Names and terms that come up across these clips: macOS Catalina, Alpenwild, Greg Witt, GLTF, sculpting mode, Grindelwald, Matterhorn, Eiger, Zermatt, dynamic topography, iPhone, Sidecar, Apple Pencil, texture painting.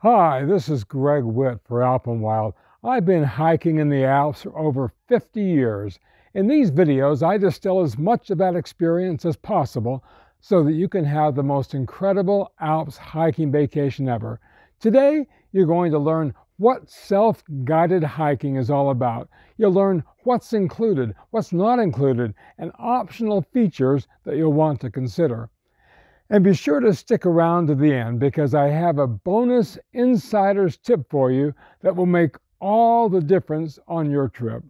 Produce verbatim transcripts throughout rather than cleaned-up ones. Hi, this is Greg Witt for Alpenwild. I've been hiking in the Alps for over fifty years. In these videos, I distill as much of that experience as possible so that you can have the most incredible Alps hiking vacation ever. Today, you're going to learn what self-guided hiking is all about. You'll learn what's included, what's not included, and optional features that you'll want to consider. And be sure to stick around to the end because I have a bonus insider's tip for you that will make all the difference on your trip.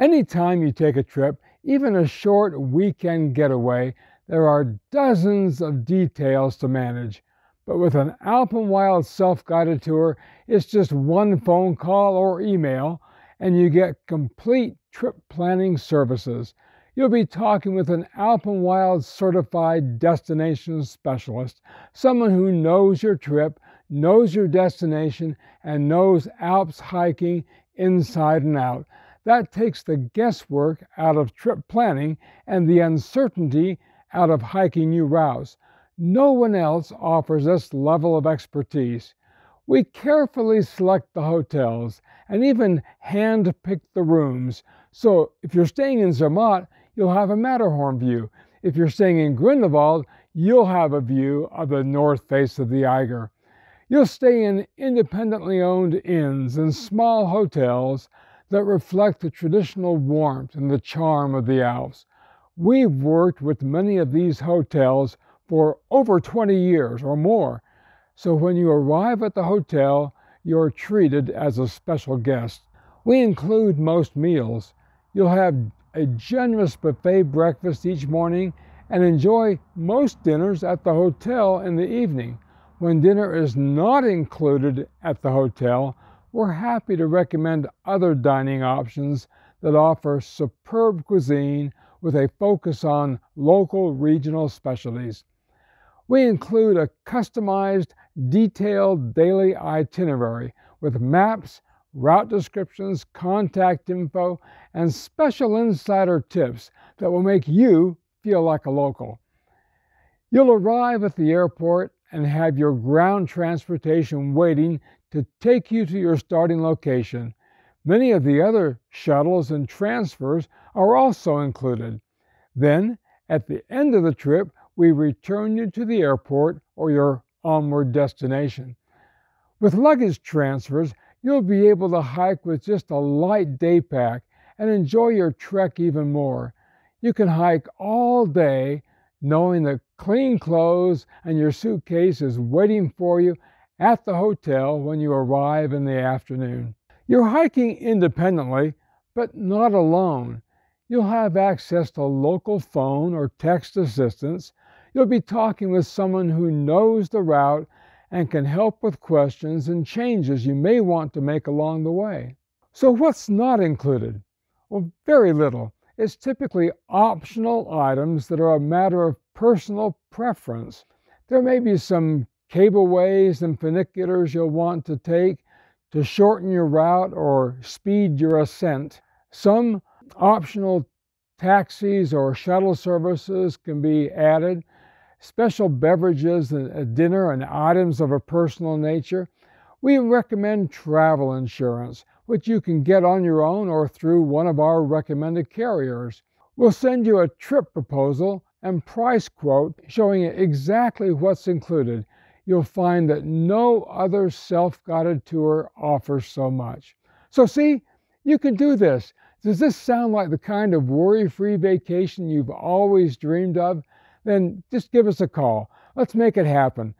Anytime you take a trip, even a short weekend getaway, there are dozens of details to manage. But with an Alpenwild self-guided tour, it's just one phone call or email and you get complete trip planning services. You'll be talking with an Alpenwild certified destination specialist, someone who knows your trip, knows your destination, and knows Alps hiking inside and out. That takes the guesswork out of trip planning and the uncertainty out of hiking new routes. No one else offers this level of expertise. We carefully select the hotels and even hand-pick the rooms. So if you're staying in Zermatt, you'll have a Matterhorn view. If you're staying in Grindelwald, you'll have a view of the north face of the Eiger. You'll stay in independently owned inns and small hotels that reflect the traditional warmth and the charm of the Alps. We've worked with many of these hotels for over twenty years or more. So when you arrive at the hotel, you're treated as a special guest. We include most meals. You'll have a generous buffet breakfast each morning and enjoy most dinners at the hotel in the evening. When dinner is not included at the hotel, we're happy to recommend other dining options that offer superb cuisine with a focus on local regional specialties. We include a customized, detailed daily itinerary with maps, route descriptions, contact info, and special insider tips that will make you feel like a local. You'll arrive at the airport and have your ground transportation waiting to take you to your starting location. Many of the other shuttles and transfers are also included. Then, at the end of the trip, we return you to the airport or your onward destination. With luggage transfers, you'll be able to hike with just a light day pack and enjoy your trek even more. You can hike all day knowing that clean clothes and your suitcase is waiting for you at the hotel when you arrive in the afternoon. You're hiking independently, but not alone. You'll have access to local phone or text assistance. You'll be talking with someone who knows the route and can help with questions and changes you may want to make along the way. So what's not included? Well, very little. It's typically optional items that are a matter of personal preference. There may be some cableways and funiculars you'll want to take to shorten your route or speed your ascent. Some optional taxis or shuttle services can be added. Special beverages and dinner and items of a personal nature. We recommend travel insurance, which you can get on your own or through one of our recommended carriers. We'll send you a trip proposal and price quote showing exactly what's included. You'll find that no other self-guided tour offers so much. So see, you can do this. Does this sound like the kind of worry-free vacation you've always dreamed of? Then just give us a call. Let's make it happen.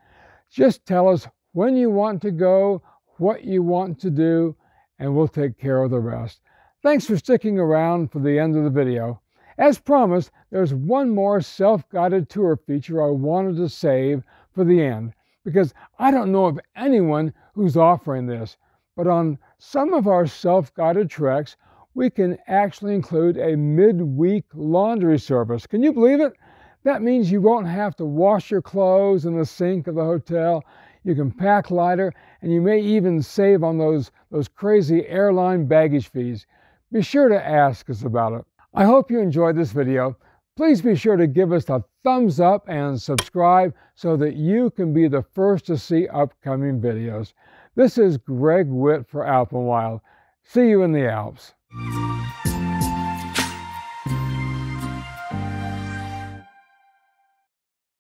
Just tell us when you want to go, what you want to do, and we'll take care of the rest. Thanks for sticking around for the end of the video. As promised, there's one more self-guided tour feature I wanted to save for the end, because I don't know of anyone who's offering this, but on some of our self-guided treks, we can actually include a midweek laundry service. Can you believe it? That means you won't have to wash your clothes in the sink of the hotel. You can pack lighter, and you may even save on those, those crazy airline baggage fees. Be sure to ask us about it. I hope you enjoyed this video. Please be sure to give us a thumbs up and subscribe so that you can be the first to see upcoming videos. This is Greg Witt for Alpenwild. See you in the Alps.